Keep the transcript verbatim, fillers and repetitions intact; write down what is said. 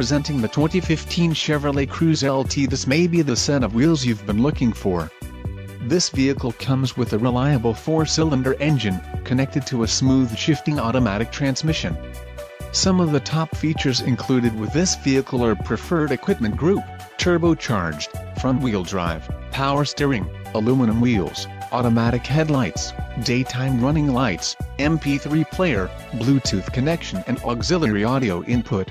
presenting the twenty fifteen Chevrolet Cruze L T. This may be the set of wheels you've been looking for. This vehicle comes with a reliable four-cylinder engine, connected to a smooth shifting automatic transmission. Some of the top features included with this vehicle are preferred equipment group, turbocharged, front-wheel drive, power steering, aluminum wheels, automatic headlights, daytime running lights, M P three player, Bluetooth connection and auxiliary audio input.